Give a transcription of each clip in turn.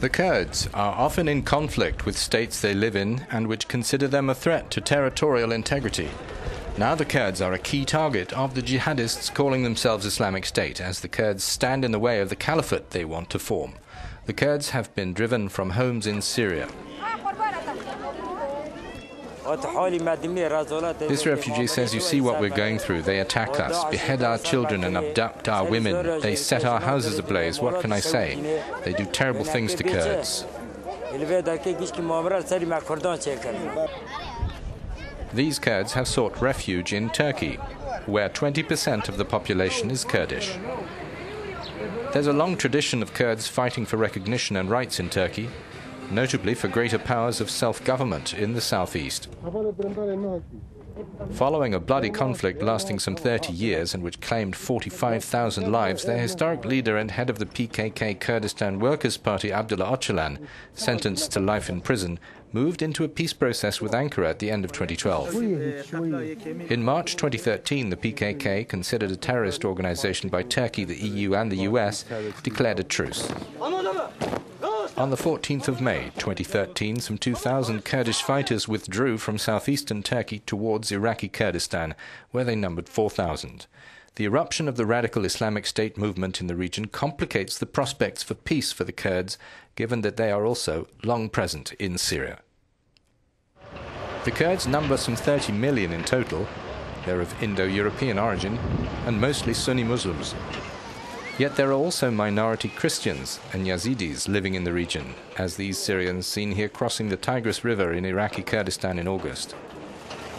The Kurds are often in conflict with states they live in and which consider them a threat to territorial integrity. Now the Kurds are a key target of the jihadists calling themselves Islamic State, as the Kurds stand in the way of the caliphate they want to form. The Kurds have been driven from homes in Syria. This refugee says, "You see what we're going through. They attack us, behead our children and abduct our women. They set our houses ablaze. What can I say? They do terrible things to Kurds." These Kurds have sought refuge in Turkey, where 20% of the population is Kurdish. There's a long tradition of Kurds fighting for recognition and rights in Turkey, notably for greater powers of self-government in the southeast. Following a bloody conflict lasting some 30 years and which claimed 45,000 lives, their historic leader and head of the PKK Kurdistan Workers' Party, Abdullah Öcalan, sentenced to life in prison, moved into a peace process with Ankara at the end of 2012. In March 2013, the PKK, considered a terrorist organization by Turkey, the EU and the US, declared a truce. On the 14th of May 2013, some 2,000 Kurdish fighters withdrew from southeastern Turkey towards Iraqi Kurdistan, where they numbered 4,000. The eruption of the radical Islamic State movement in the region complicates the prospects for peace for the Kurds, given that they are also long present in Syria. The Kurds number some 30 million in total. They're of Indo-European origin and mostly Sunni Muslims. Yet there are also minority Christians and Yazidis living in the region, as these Syrians seen here crossing the Tigris River in Iraqi Kurdistan in August.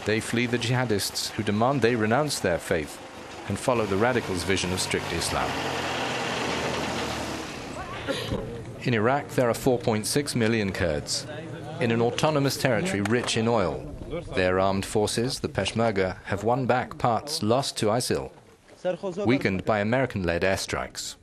They flee the jihadists, who demand they renounce their faith and follow the radicals' vision of strict Islam. In Iraq, there are 4.6 million Kurds, in an autonomous territory rich in oil. Their armed forces, the Peshmerga, have won back parts lost to ISIL, weakened by American-led airstrikes.